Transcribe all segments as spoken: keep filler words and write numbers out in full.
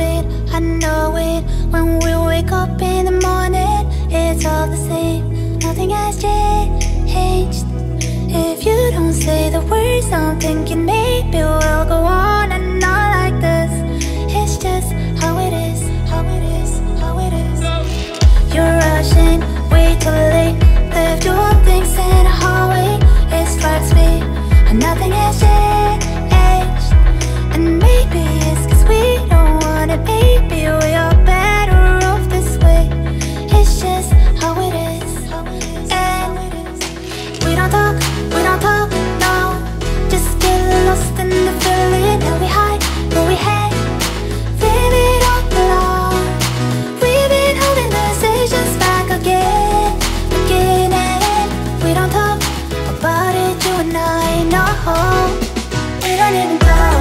it, I know it. When we wake up in the morning, it's all the same. Nothing has changed. If you don't say the words I'm thinking, maybe we'll go on and on like this. It's just how it is, how it is, how it is. You're rushing, way too late. Left your things in a hallway. It strikes me, and nothing has changed. And maybe it's cause we don't want it, baby. We are better off this way. It's just how it is. And we don't talk, we don't talk, no. Just get lost in the feeling that we hide, what we had. Leave it all alone. We've been holding the decisions back again, again and we don't talk about it, you and I, no. We don't even know.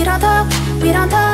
We don't talk, we don't talk.